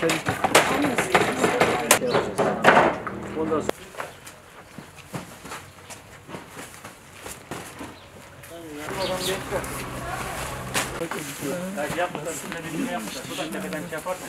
Sen ondan sonra. Yapmışlar, şimdi birbirine yapmışlar. Bu da tepeden şey yaparsan.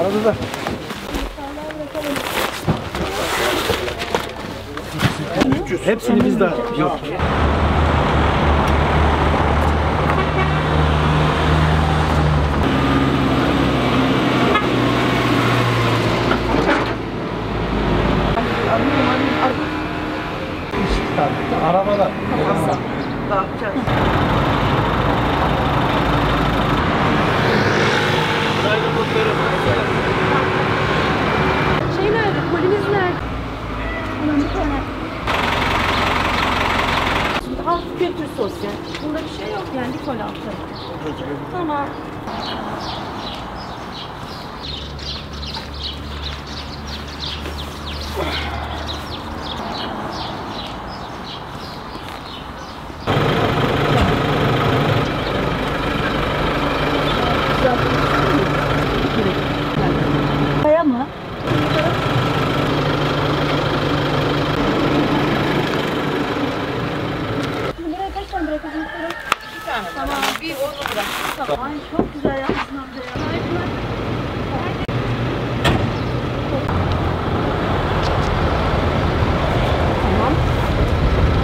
arada da. Hepsini biz de yok. Arabada. Bakacağız. Şey nerede? Kolimiz nerede? Şimdi halk kültür sosyal. Burada bir şey yok yani kol altı. Tamam.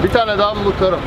Bir tane daha mı kurtarım?